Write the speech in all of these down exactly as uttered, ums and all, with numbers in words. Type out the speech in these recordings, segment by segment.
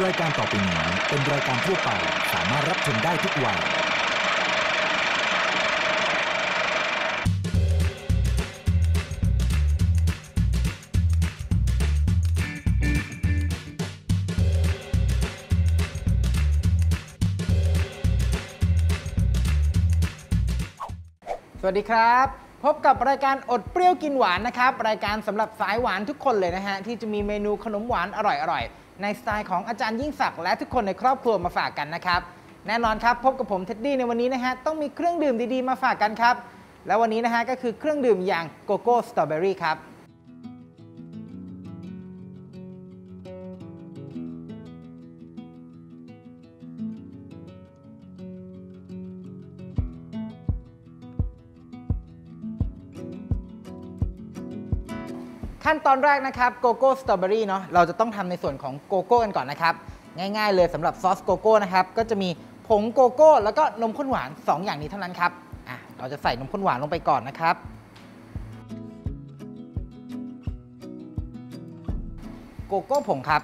รายการต่อไปนี้เป็นรายการทั่วไปสามารถรับชมได้ทุกวัยสวัสดีครับพบกับรายการอดเปรี้ยวกินหวานนะครับรายการสำหรับสายหวานทุกคนเลยนะฮะที่จะมีเมนูขนมหวานอร่อยๆในสไตล์ของอาจารย์ยิ่งศักดิ์และทุกคนในครอบครัวมาฝากกันนะครับแน่นอนครับพบกับผมเท็ดดี้ในวันนี้นะฮะต้องมีเครื่องดื่มดีๆมาฝากกันครับและวันนี้นะฮะก็คือเครื่องดื่มอย่างโกโก้สตรอเบอรี่ครับขั้นตอนแรกนะครับโกโก้สตรอเบอรี่เนาะเราจะต้องทำในส่วนของโกโก้กันก่อนนะครับง่ายๆเลยสำหรับซอสโกโก้นะครับก็จะมีผงโกโก้แล้วก็นมข้นหวานสองอย่างนี้เท่านั้นครับอ่ะเราจะใส่นมข้นหวานลงไปก่อนนะครับโกโก้ผงครับ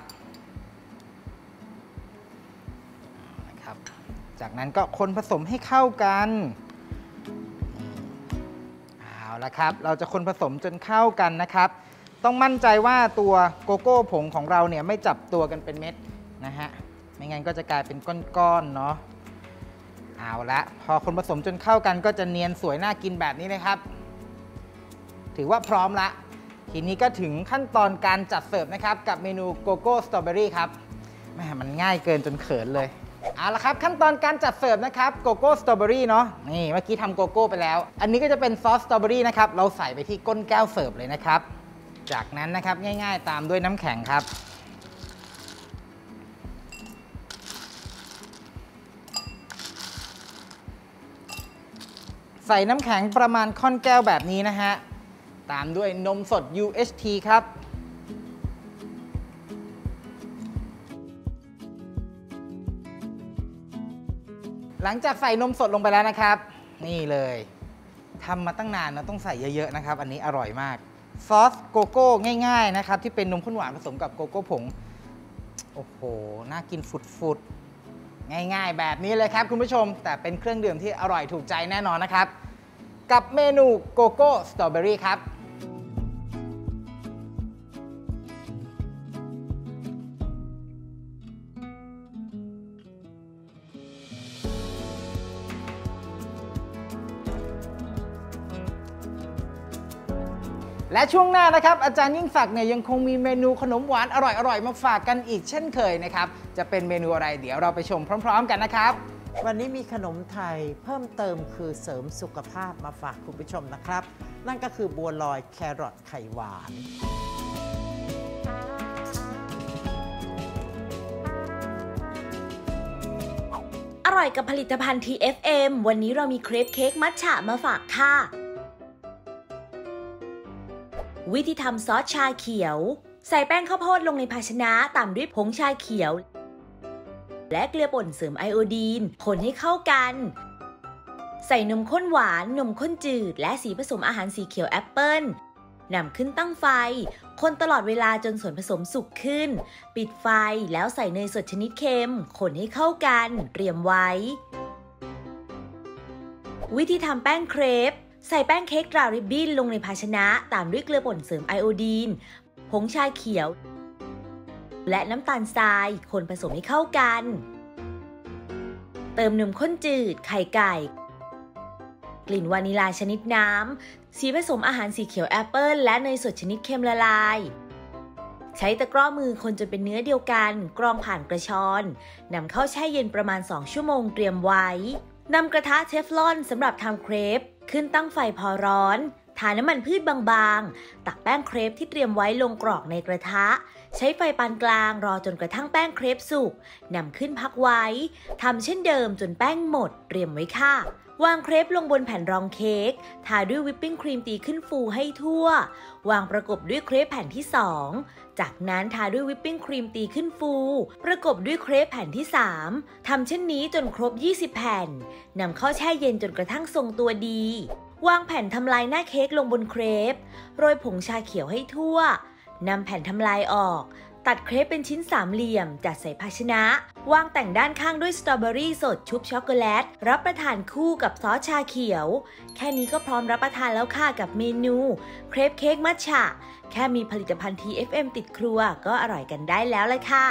นะครับจากนั้นก็คนผสมให้เข้ากันเอาละครับเราจะคนผสมจนเข้ากันนะครับต้องมั่นใจว่าตัวโกโก้ผงของเราเนี่ยไม่จับตัวกันเป็นเม็ดนะฮะไม่งั้นก็จะกลายเป็นก้อนๆเนาะเอาละพอคนผสมจนเข้ากันก็จะเนียนสวยน่ากินแบบนี้นะครับถือว่าพร้อมละทีนี้ก็ถึงขั้นตอนการจัดเสิร์ฟนะครับกับเมนูโกโก้สตรอเบอรี่ครับแหมมันง่ายเกินจนเขินเลยเอาละครับขั้นตอนการจัดเสิร์ฟนะครับโกโก้สตรอเบอรี่เนาะนี่เมื่อกี้ทำโกโก้ไปแล้วอันนี้ก็จะเป็นซอสสตรอเบอรี่นะครับเราใส่ไปที่ก้นแก้วเสิร์ฟเลยนะครับจากนั้นนะครับง่ายๆตามด้วยน้ำแข็งครับใส่น้ำแข็งประมาณค่อนแก้วแบบนี้นะฮะตามด้วยนมสด ยู เอช ที ครับหลังจากใส่นมสดลงไปแล้วนะครับนี่เลยทำมาตั้งนานนะต้องใส่เยอะๆนะครับอันนี้อร่อยมากซอสโกโก้ง่ายๆนะครับที่เป็นนมข้นหวานผสมกับโกโก้ผงโอ้โหน่ากินฟุดๆง่ายๆแบบนี้เลยครับคุณผู้ชมแต่เป็นเครื่องดื่มที่อร่อยถูกใจแน่นอนนะครับกับเมนูโกโก้สตรอเบอรี่ครับและช่วงหน้านะครับอาจารย์ยิ่งศักดิ์เนี่ยยังคงมีเมนูขนมหวานอร่อยๆมาฝากกันอีกเช่นเคยนะครับจะเป็นเมนูอะไรเดี๋ยวเราไปชมพร้อมๆกันนะครับวันนี้มีขนมไทยเพิ่มเติมคือเสริมสุขภาพมาฝากคุณผู้ชมนะครับนั่นก็คือบัวลอยแครอทไข่หวานอร่อยกับผลิตภัณฑ์ ที เอฟ เอ็ม วันนี้เรามีเครปเค้กมัทฉะมาฝากค่ะวิธีทำซอสชาเขียวใส่แป้งข้าวโพดลงในภาชนะตามด้วยผงชาเขียวและเกลือป่นเสริมไอโอดีนคนให้เข้ากันใส่นมข้นหวานนมข้นจืดและสีผสมอาหารสีเขียวแอปเปิ้ลนำขึ้นตั้งไฟคนตลอดเวลาจนส่วนผสมสุกขึ้นปิดไฟแล้วใส่เนยสดชนิดเค็มคนให้เข้ากันเตรียมไว้วิธีทำแป้งเครปใส่แป้งเค้กตราริบบิ้นลงในภาชนะตามด้วยเกลือป่นเสริมไอโอดีนผงชาเขียวและน้ำตาลทรายคนผสมให้เข้ากันเติมนมข้นจืดไข่ไก่กลิ่นวานิลาชนิดน้ำสีผสมอาหารสีเขียวแอปเปิ้ลและเนยสดชนิดเค็มละลายใช้ตะกร้อมือคนจนเป็นเนื้อเดียวกันกรองผ่านกระชอนนำเข้าแช่เย็นประมาณสองชั่วโมงเตรียมไว้นำกระทะเทฟลอนสำหรับทำเครปขึ้นตั้งไฟพอร้อนทาน้ำมันพืชบางๆตักแป้งเครปที่เตรียมไว้ลงกรอกในกระทะใช้ไฟปานกลางรอจนกระทั่งแป้งเครปสุกนำขึ้นพักไว้ทำเช่นเดิมจนแป้งหมดเตรียมไว้ค่ะวางเครปลงบนแผ่นรองเค้กทาด้วยวิปปิ้งครีมตีขึ้นฟูให้ทั่ววางประกบด้วยเครปแผ่นที่สองจากนั้นทาด้วยวิปปิ้งครีมตีขึ้นฟูประกบด้วยเครปแผ่นที่สามทำเช่นนี้จนครบยี่สิบแผ่นนำเข้าแช่เย็นจนกระทั่งทรงตัวดีวางแผ่นทำลายหน้าเค้กลงบนเครปโรยผงชาเขียวให้ทั่วนำแผ่นทำลายออก ตัดเครปเป็นชิ้นสามเหลี่ยมจัดใส่ภาชนะวางแต่งด้านข้างด้วยสตรอเบอรี่สดชุบช็อกโกแลตรับประทานคู่กับซอสชาเขียวแค่นี้ก็พร้อมรับประทานแล้วค่ะกับเมนูเครปเค้กมัทฉะแค่มีผลิตภัณฑ์ ที เอฟ เอ็ม ติดครัวก็อร่อยกันได้แล้วเลยค่ะ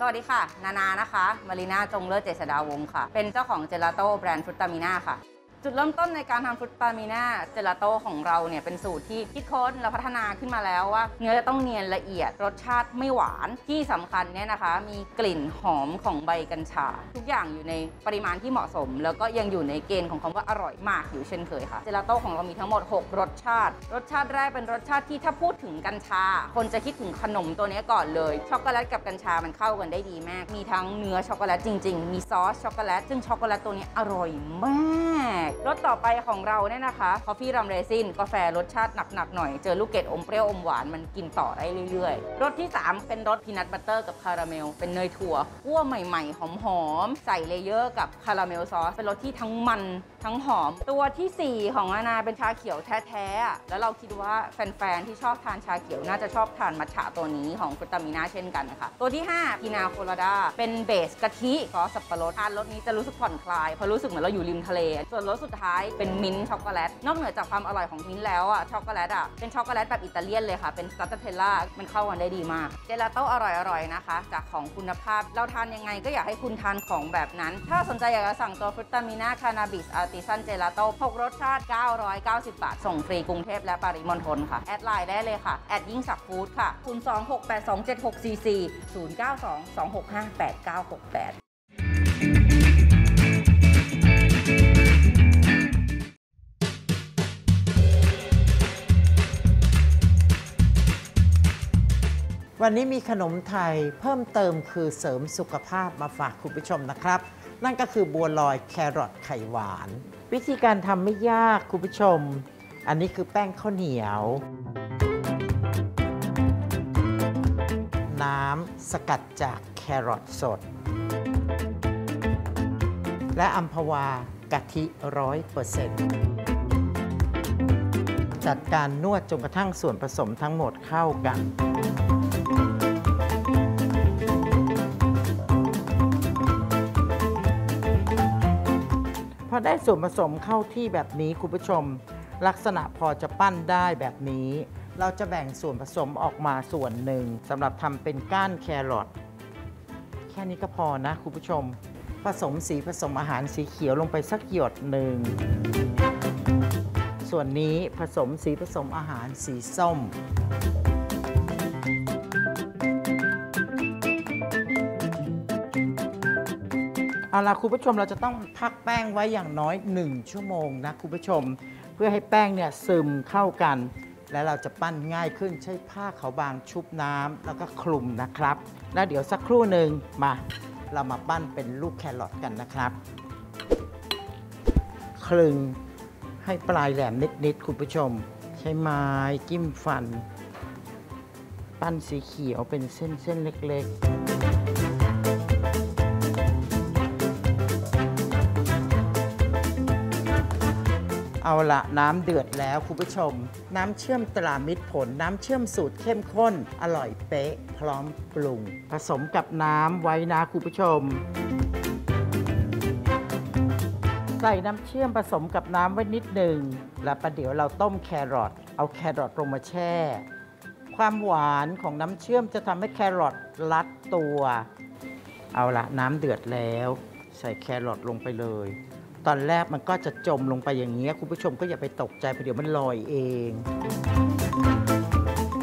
สวัสดีค่ะนานานะคะมารีนาจงเลิศเจษฎาวงศ์ค่ะเป็นเจ้าของเจลาโต้แบรนด์ฟรุตตามิน่าค่ะจุดเริ่มต้นในการทำฟรุตตามิน่าเจลาโต้ของเราเนี่ยเป็นสูตรที่คิดค้นและพัฒนาขึ้นมาแล้วว่าเนื้อจะต้องเนียนละเอียดรสชาติไม่หวานที่สำคัญเนี่ยนะคะมีกลิ่นหอมของใบกัญชาทุกอย่างอยู่ในปริมาณที่เหมาะสมแล้วก็ยังอยู่ในเกณฑ์ของคำว่าอร่อยมากอยู่เช่นเคยค่ะเจลาโต้ของเรามีทั้งหมดหกรสชาติรสชาติแรกเป็นรสชาติที่ถ้าพูดถึงกัญชาคนจะคิดถึงขนมตัวนี้ก่อนเลยช็อกโกแลตกับกัญชามันเข้ากันได้ดีมากมีทั้งเนื้อช็อกโกแลตจริงๆมีซอสช็อกโกแลตซึ่งช็อกโกแลตตัวนี้อร่อยมากรสต่อไปของเราเนี่ยนะคะกาแฟรัมเรซินกาแฟรสชาติหนักๆหน่อยเจอลูกเกดอมเปรี้ยวอมหวานมันกินต่อได้เรื่อยๆรสที่สามเป็นรสพีนัทบัตเตอร์กับคาราเมลเป็นเนยถั่วคั่วใหม่ๆหอมๆใส่เลเยอร์กับคาราเมลซอสเป็นรสที่ทั้งมันทั้งหอมตัวที่สี่ของอาณาเป็นชาเขียวแท้ๆแล้วเราคิดว่าแฟนๆที่ชอบทานชาเขียวน่าจะชอบทานมัทฉะตัวนี้ของฟรุตตามิน่าเช่นกันนะคะตัวที่ห้าพินาโคลาดาเป็นเบสกะทิซอสสับปะรดทานรสนี้จะรู้สึกผ่อนคลายเพราะรู้สึกเหมือนเราอยู่ริมทะเลส่วนรสสุดท้ายเป็นมิ้นช็อกโกแลตนอกเหนือจากความอร่อยของมิ้นแล้วอ่ะช็อกโกแลตอ่ะเป็นช็อกโกแลตแบบอิตาเลียนเลยค่ะเป็นสตรัตเทลล่ามันเข้ากันได้ดีมากเจลาโต้อร่อยๆนะคะจากของคุณภาพเราทานยังไงก็อยากให้คุณทานของแบบนั้นถ้าสนใจอยากจะสั่งตัวฟรุตตามิน่าคานาบิสอาร์ติซันเจลาโต้หกรสชาติเก้าร้อยเก้าสิบบาทส่งฟรีกรุงเทพและปริมณฑลค่ะแอดไลน์ได้เลยค่ะแอดยิ่งศักดิ์ฟู้ดค่ะศูนย์ สอง หก แปด สอง เจ็ด หก สี่ สี่ ศูนย์ เก้า สอง สอง หก ห้า แปด เก้า หก แปดวันนี้มีขนมไทยเพิ่มเติมคือเสริมสุขภาพมาฝากคุณผู้ชมนะครับนั่นก็คือบัวลอยแครอทไข่หวานวิธีการทำไม่ยากคุณผู้ชมอันนี้คือแป้งข้าวเหนียวน้ำสกัดจากแครอทสดและอัมพวากะทิร้อยเปอร์เซ็นต์จัดการนวดจนกระทั่งส่วนผสมทั้งหมดเข้ากันพอได้ส่วนผสมเข้าที่แบบนี้คุณผู้ชมลักษณะพอจะปั้นได้แบบนี้เราจะแบ่งส่วนผสมออกมาส่วนหนึ่งสำหรับทำเป็นก้านแครอทแค่นี้ก็พอนะคุณผู้ชมผสมสีผสมอาหารสีเขียวลงไปสักหยดหนึ่งส่วนนี้ผสมสีผสมอาหารสีส้มเอาล่ะคุณผู้ชมเราจะต้องพักแป้งไว้อย่างน้อยหนึ่งชั่วโมงนะคุณผู้ชมเพื่อให้แป้งเนี่ยซึมเข้ากันและเราจะปั้นง่ายขึ้นใช้ผ้าขาวบางชุบน้ำแล้วก็คลุมนะครับแล้วเดี๋ยวสักครู่หนึ่งมาเรามาปั้นเป็นลูกแครอทกันนะครับคลึงให้ปลายแหลมนิดๆคุณผู้ชมใช้ไม้จิ้มฟันปั้นสีเขียวเป็นเส้นๆเล็กๆเอาละน้ำเดือดแล้วคุณผู้ชมน้ำเชื่อมตรามิตรผลน้ำเชื่อมสูตรเข้มข้นอร่อยเป๊ะพร้อมปรุงผสมกับน้ำไว้นะคุณผู้ชมใส่น้ำเชื่อมผสมกับน้ำไว้นิดหนึ่งแล้วประเดี๋ยวเราต้มแครอทเอาแครอทลงมาแช่ความหวานของน้ำเชื่อมจะทำให้แครอทรัดตัวเอาละน้ำเดือดแล้วใส่แครอทลงไปเลยตอนแรกมันก็จะจมลงไปอย่างนี้คุณผู้ชมก็อย่าไปตกใจเพราะเดี๋ยวมันลอยเอง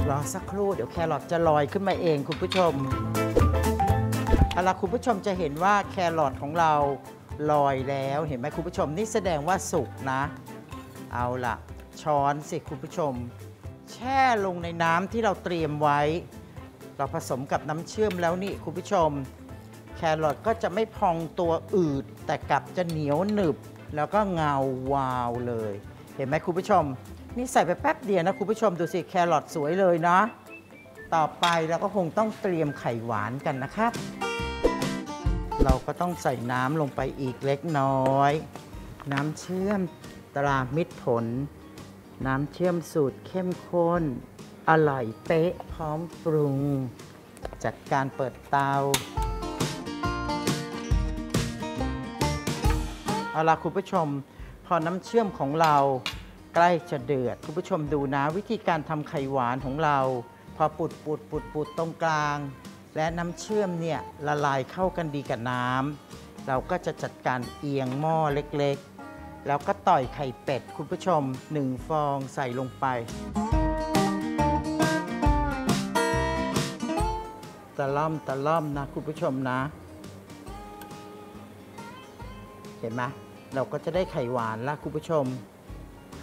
รอสักครู่เดี๋ยวแครอทจะลอยขึ้นมาเองคุณผู้ชมเอาล่ะคุณผู้ชมจะเห็นว่าแครอทของเราลอยแล้วเห็นไหมคุณผู้ชมนี่แสดงว่าสุกนะเอาล่ะช้อนสิคุณผู้ชมแช่ลงในน้ำที่เราเตรียมไว้เราผสมกับน้ำเชื่อมแล้วนี่คุณผู้ชมแครอทก็จะไม่พองตัวอืดแต่กลับจะเหนียวหนึบแล้วก็เงาวาวเลยเห็นไหมคุณผู้ชมนี่ใส่ไปแป๊บเดียวนะคุณผู้ชมดูสิแครอทสวยเลยนะต่อไปเราก็คงต้องเตรียมไข่หวานกันนะครับ เราก็ต้องใส่น้ำลงไปอีกเล็กน้อยน้ำเชื่อมตรามิตรผลน้ำเชื่อมสูตรเข้มข้นอร่อยเป๊ะพร้อมปรุงจัดการเปิดเตาเอาล่ะคุณผู้ชมพอน้ำเชื่อมของเราใกล้จะเดือดคุณผู้ชมดูนะวิธีการทำไข่หวานของเราพอปุดปุดปุดปุดตรงกลางและน้ำเชื่อมเนี่ยละลายเข้ากันดีกับน้ำเราก็จะจัดการเอียงหม้อเล็กๆแล้วก็ต่อยไข่เป็ดคุณผู้ชมหนึ่งฟองใส่ลงไปตะล่อมตะล่อมนะคุณผู้ชมนะเห็นไหมเราก็จะได้ไข่หวานละคุณผู้ชม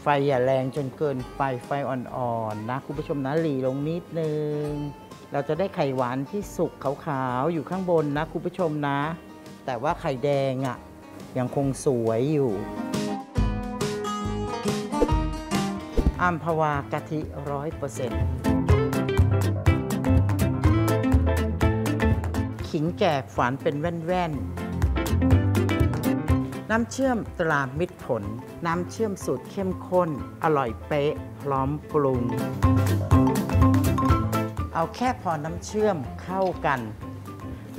ไฟอย่าแรงจนเกินไปไฟอ่อนๆนะคุณผู้ชมนะหลีลงนิดนึงเราจะได้ไข่หวานที่สุกขาวๆอยู่ข้างบนนะคุณผู้ชมนะแต่ว่าไข่แดงอ่ะยังคงสวยอยู่อัมพวากะทิร้อยเปอร์เซ็นต์ขิงแก่ฝันเป็นแว่นๆน้ำเชื่อมตรามิตรผลน้ำเชื่อมสูตรเข้มข้นอร่อยเป๊ะพร้อมปรุงเอาแค่พอน้ำเชื่อมเข้ากัน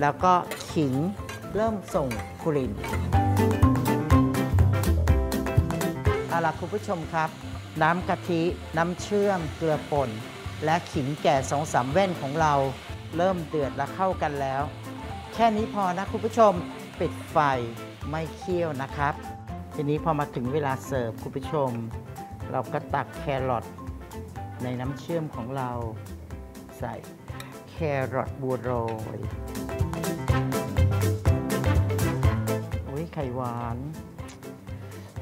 แล้วก็ขิงเริ่มส่งกลิ่นเอาล่ะคุณผู้ชมครับน้ำกะทิน้ำเชื่อมเกลือป่นและขิงแก่สองสามแว่นของเราเริ่มเดือดและเข้ากันแล้วแค่นี้พอนะคุณผู้ชมปิดไฟไม่เคี่ยวนะครับทีนี้พอมาถึงเวลาเสิร์ฟคุณผู้ชมเราก็ตักแครอทในน้ำเชื่อมของเราใส่แครอทบัวโรยโอ้ยไข่หวาน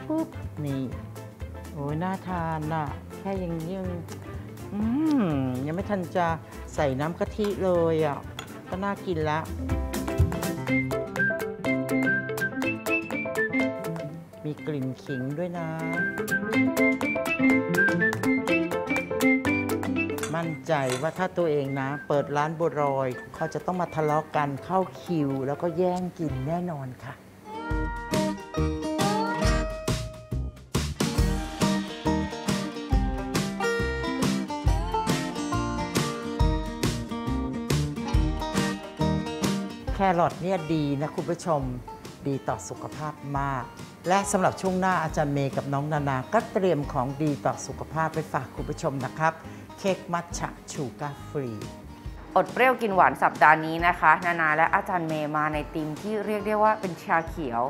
ปุ๊บนี่โอ้ยน่าทานน่ะแค่ยังยังอืมยังไม่ทันจะใส่น้ำกะทิเลยอ่ะก็น่ากินละมีกลิ่นขิงด้วยนะมั่นใจว่าถ้าตัวเองนะเปิดร้านบัวรอยเขาจะต้องมาทะเลาะกันเข้าคิวแล้วก็แย่งกินแน่นอนค่ะแครอทเนี่ยดีนะคุณผู้ชมดีต่อสุขภาพมากและสำหรับช่วงหน้าอาจารย์เมย์กับน้องนานาก็เตรียมของดีต่อสุขภาพไปฝากคุณผู้ชมนะครับเค้กมัทฉะชูการ์ฟรีอดเปรี้ยวกินหวานสัปดาห์นี้นะคะนานาและอาจารย์เมย์มาในธีมที่เรียกได้ว่าเป็นชาเขียว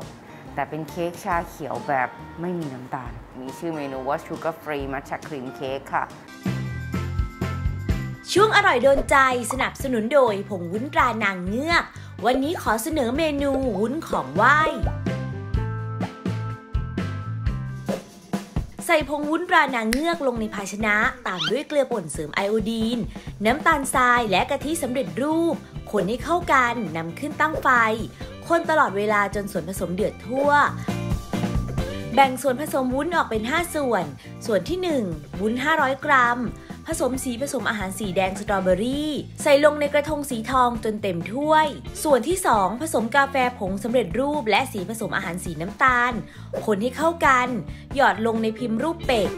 แต่เป็นเค้กชาเขียวแบบไม่มีน้ำตาลมีชื่อเมนูว่าชูการ์ฟรีมัทฉะครีมเค้กค่ะช่วงอร่อยโดนใจสนับสนุนโดยผงวุ้นตรานางเงือกวันนี้ขอเสนอเมนูวุ้นของไหว้ใส่ผงวุ้นตรานางเงือกลงในภาชนะตามด้วยเกลือป่นเสริมไอโอดีนน้ำตาลทรายและกะทิสำเร็จรูปคนให้เข้ากันนำขึ้นตั้งไฟคนตลอดเวลาจนส่วนผสมเดือดทั่วแบ่งส่วนผสมวุ้นออกเป็นห้าส่วนส่วนที่หนึ่งวุ้นห้าร้อยกรัมผสมสีผสมอาหารสีแดงสตรอเบอรี่ใส่ลงในกระทงสีทองจนเต็มถ้วยส่วนที่สองผสมกาแฟผงสำเร็จรูปและสีผสมอาหารสีน้ำตาลคนให้เข้ากันหยอดลงในพิมพ์รูปเป็ด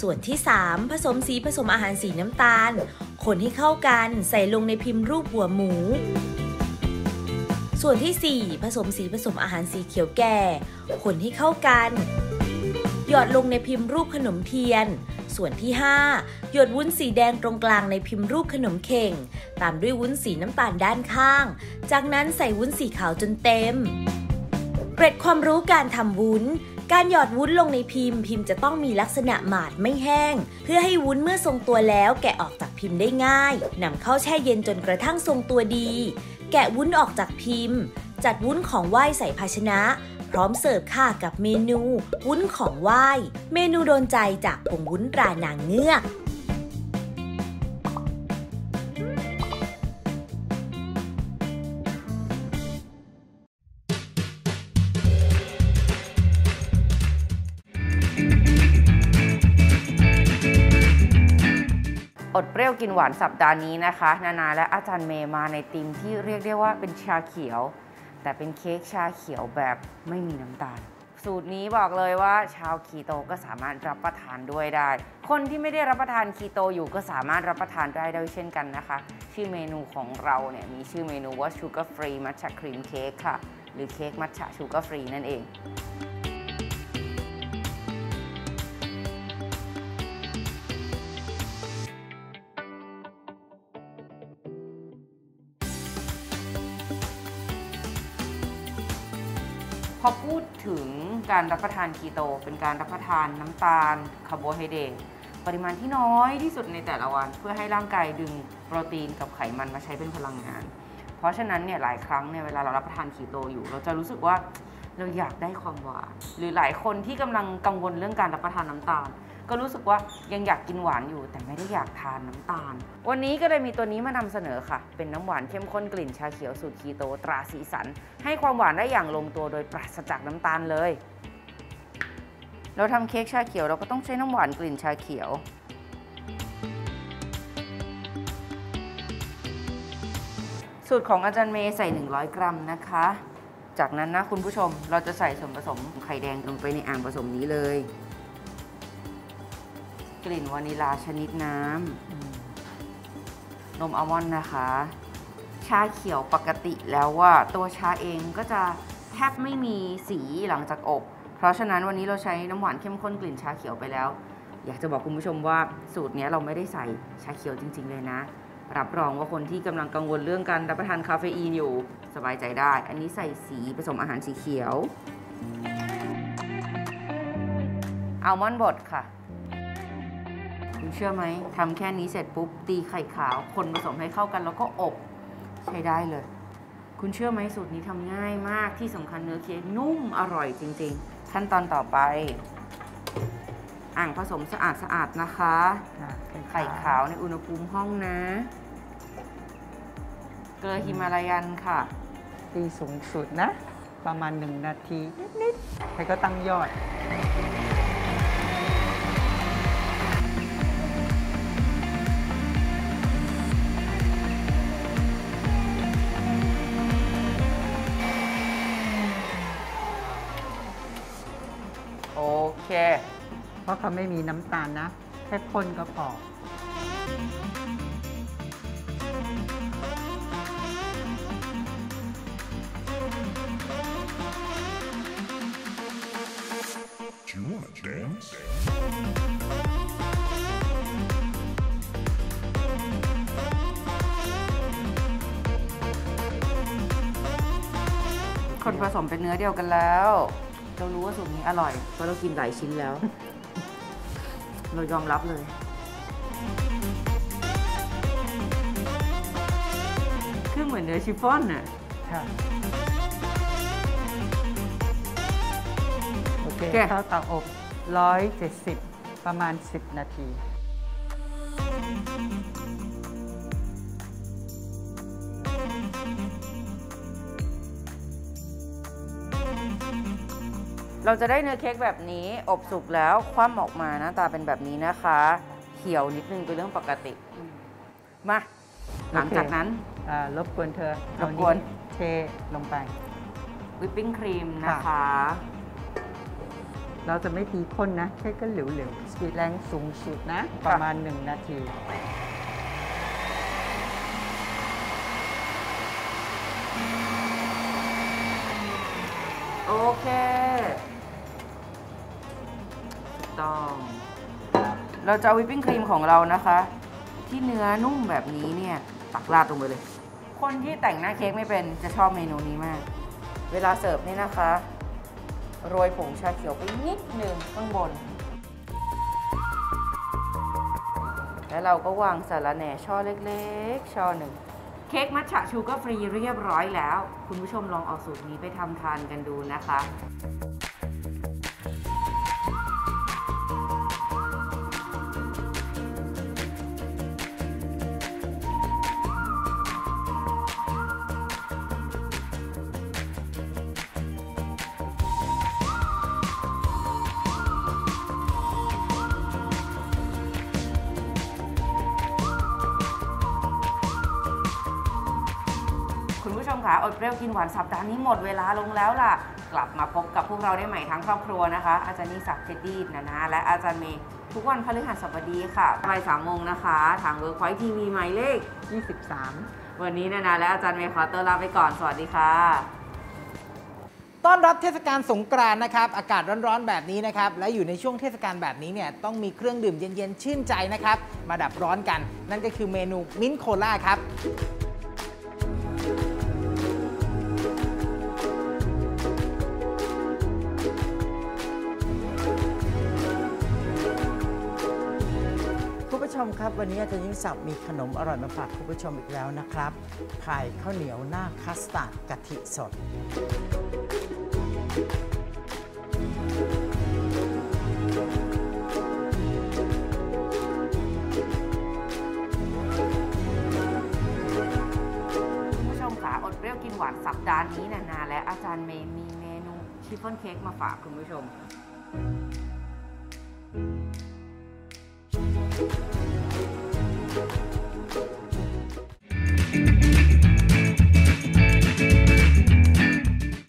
ส่วนที่สามผสมสีผสมอาหารสีน้ำตาลคนให้เข้ากันใส่ลงในพิมพ์รูปหัวหมูส่วนที่สี่ผสมสีผสมอาหารสีเขียวแก่คนให้เข้ากันหยอดลงในพิมพ์รูปขนมเทียนส่วนที่ห้าหยดวุ้นสีแดงตรงกลางในพิมพ์รูปขนมเข่งตามด้วยวุ้นสีน้ำตาลด้านข้างจากนั้นใส่วุ้นสีขาวจนเต็มเกร็ดความรู้การทำวุ้นการหยอดวุ้นลงในพิมพ์พิมพ์จะต้องมีลักษณะหมาดไม่แห้งเพื่อให้วุ้นเมื่อทรงตัวแล้วแกะออกจากพิมพ์ได้ง่ายนำเข้าแช่เย็นจนกระทั่งทรงตัวดีแกะวุ้นออกจากพิมพ์จัดวุ้นของไหว้ใส่ภาชนะพร้อมเสิร์ฟค่ะกับเมนูวุ้นของไหว้เมนูโดนใจจากผงวุ้นตรานางเงือก อดเปรี้ยวกินหวานสัปดาห์นี้นะคะนานาและอาจารย์เมย์มาในธีมที่เรียกได้ว่าเป็นชาเขียวแต่เป็นเค้กชาเขียวแบบไม่มีน้ำตาลสูตรนี้บอกเลยว่าชาวคีโตก็สามารถรับประทานด้วยได้คนที่ไม่ได้รับประทานคีโตอยู่ก็สามารถรับประทานได้ด้วยเช่นกันนะคะชื่อเมนูของเราเนี่ยมีชื่อเมนูว่า Sugar Free Matcha Cream Cake ค่ะหรือเค้กมัทฉะ Sugar Free นั่นเองพอพูดถึงการรับประทานคีโตเป็นการรับประทานน้ำตาลคาร์โบไฮเดรตปริมาณที่น้อยที่สุดในแต่ละวันเพื่อให้ร่างกายดึงโปรตีนกับไขมันมาใช้เป็นพลังงานเพราะฉะนั้นเนี่ยหลายครั้งเนี่ยเวลาเรารับประทานคีโตอยู่เราจะรู้สึกว่าเราอยากได้ความหวานหรือหลายคนที่กำลังกังวลเรื่องการรับประทานน้ำตาลก็รู้สึกว่ายังอยากกินหวานอยู่แต่ไม่ได้อยากทานน้ำตาลวันนี้ก็เลยมีตัวนี้มานำเสนอค่ะเป็นน้ำหวานเข้มข้นกลิ่นชาเขียวสูตรคีโตตราสีสันให้ความหวานได้อย่างลงตัวโดยปราศจากน้ำตาลเลยเราทำเค้กชาเขียวเราก็ต้องใช้น้ำหวานกลิ่นชาเขียวสูตรของอาจารย์เมย์ใส่หนึ่งร้อยกรัมนะคะจากนั้นนะคุณผู้ชมเราจะใส่ส่วนผสมไข่แดงลงไปในอ่างผสมนี้เลยกลิ่นวานิลาชนิดน้ำนมอัลมอนด์นะคะชาเขียวปกติแล้วว่าตัวชาเองก็จะแทบไม่มีสีหลังจากอบเพราะฉะนั้นวันนี้เราใช้น้ำหวานเข้มข้นกลิ่นชาเขียวไปแล้วอยากจะบอกคุณผู้ชมว่าสูตรนี้เราไม่ได้ใส่ชาเขียวจริงๆเลยนะรับรองว่าคนที่กำลังกังวลเรื่องการรับประทานคาเฟอีนอยู่สบายใจได้อันนี้ใส่สีผสมอาหารสีเขียวอัลมอนด์บดค่ะคุณเชื่อไหมทำแค่นี้เสร็จปุ๊บตีไข่ขาวคนผสมให้เข้ากันแล้วก็อบใช้ได้เลยคุณเชื่อไหมสูตรนี้ทำง่ายมากที่สำคัญเนื้อเค้กนุ่มอร่อยจริงๆขั้นตอนต่อไปอ่างผสมสะอาดสะอาดนะคะไข่ขาวในอุณหภูมิห้องนะเกลือฮิมาลายันค่ะตีสูงสุดนะประมาณหนึ่งนาทีนิดๆใครก็ตั้งยอดเพราะเขาไม่มีน้ำตาลนะแค่คนก็พอคนผสมเป็นเนื้อเดียวกันแล้วเรารู้ว่าสูตรนี้อร่อยเพราะเรากินหลายชิ้นแล้วเรายอมรับเลยคือเหมือนเนื้อชิฟฟ่อนน่ะค่ะโอเคเข้าเตาอบหนึ่งร้อยเจ็ดสิบประมาณสิบนาทีเราจะได้เนื้อเค้กแบบนี้อบสุกแล้วคว่ำออกมาหน้าตาเป็นแบบนี้นะคะเขียวนิดนึงเป็นเรื่องปกติมาหลังจากนั้นรบกวนเธอรบกวนเทลงไปวิปปิ้งครีมนะคะเราจะไม่ตีข้นนะแค่ก็เหลวๆสปีดแรงสูงสุดนะประมาณหนึ่งนาทีโอเคเราจะเอาวิปปิ้งครีมของเรานะคะที่เนื้อนุ่มแบบนี้เนี่ยตักราดลงไปเลยคนที่แต่งหน้าเค้กไม่เป็นจะชอบเมนูนี้มากเวลาเสิร์ฟนี่นะคะโรยผงชาเขียวไปนิดนึงข้างบนแล้วเราก็วางสาระแหน่ช่อเล็กๆช่อหนึ่งเค้กมัทฉะชูการ์ฟรีเรียบร้อยแล้วคุณผู้ชมลองเอาสูตรนี้ไปทำทานกันดูนะคะ าอดเปรี้ยวกินหวานสัปดาห์นี้หมดเวลาลงแล้วล่ะกลับมาพบกับพวกเราได้ใหม่ทั้งครอบครัวนะคะอาจารย์นิสักเจดีนะนะและอาจารย์เมย์ทุกวันพฤหัสบดีค่ะบ่ายสามโมงนะคะทางเวิร์คพอยท์ทีวีหมายเลขยี่สิบสามวันนี้นะนะและอาจารย์เมย์ขอตัวลาไปก่อนสวัสดีค่ะต้อนรับเทศกาลสงกรานต์นะครับอากาศร้อนๆแบบนี้นะครับและอยู่ในช่วงเทศกาลแบบนี้เนี่ยต้องมีเครื่องดื่มเย็นๆชื่นใจนะครับมาดับร้อนกันนั่นก็คือเมนูมิ้นท์โคลาครับคุณผู้ชมครับวันนี้อาจารย์ยิ่งศักดิ์มีขนมอร่อยมาฝากคุณผู้ชมอีกแล้วนะครับพายข้าวเหนียวหน้าคัสตาร์ดกะทิสดคุณผู้ชมค่ะอดเปรี้ยวกินหวานสัปดาห์นี้นานาและอาจารย์เมย์มีเมนูชิฟฟ่อนเค้กมาฝากคุณผู้ชม